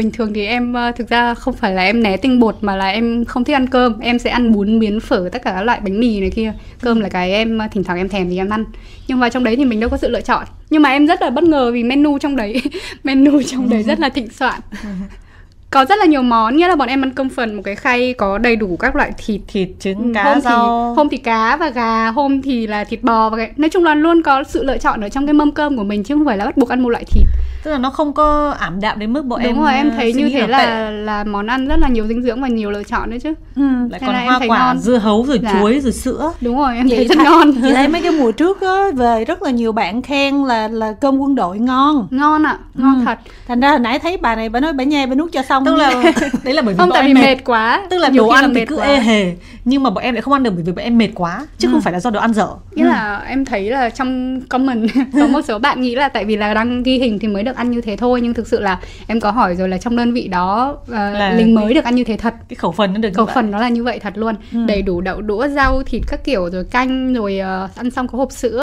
Bình thường thì em thực ra không phải là em né tinh bột mà là em không thích ăn cơm. Em sẽ ăn bún, miến, phở, tất cả các loại bánh mì này kia. Cơm là cái em thỉnh thoảng em thèm thì em ăn. Nhưng mà trong đấy thì mình đâu có sự lựa chọn. Nhưng mà em rất là bất ngờ vì menu trong đấy rất là thịnh soạn. Có rất là nhiều món, nghĩa là bọn em ăn cơm phần một cái khay có đầy đủ các loại thịt, trứng, cá, rau. Hôm thì cá và gà, hôm thì là thịt bò và cái... Nói chung là luôn có sự lựa chọn ở trong cái mâm cơm của mình chứ không phải là bắt buộc ăn một loại thịt. Tức là nó không có ảm đạm đến mức bọn em. Đúng rồi, em thấy như thế là món ăn rất là nhiều dinh dưỡng và nhiều lựa chọn nữa chứ. Lại còn hoa quả, dưa hấu rồi chuối rồi sữa. Đúng rồi, em thấy rất ngon. Chị thấy mấy cái mùa trước á về rất là nhiều bạn khen là cơm quân đội ngon. Ngon ạ, ngon thật. Thành ra hồi nãy thấy bà này bà nói bà nhai bà nuốt cho xong. Tức là đấy là bởi vì bọn em mệt quá. Tức là đồ ăn thì cứ ê hề nhưng mà bọn em lại không ăn được bởi vì bọn em mệt quá chứ không phải là do đồ ăn dở. Nghĩa là em thấy là trong comment có một số bạn nghĩ là tại vì là đang ghi hình thì mới được ăn như thế thôi, nhưng thực sự là em có hỏi rồi là trong đơn vị đó lính mới được ăn như thế thật. Cái khẩu phần nó được nó là như vậy thật luôn. Đầy đủ đậu đũa, rau, thịt các kiểu rồi canh rồi ăn xong có hộp sữa.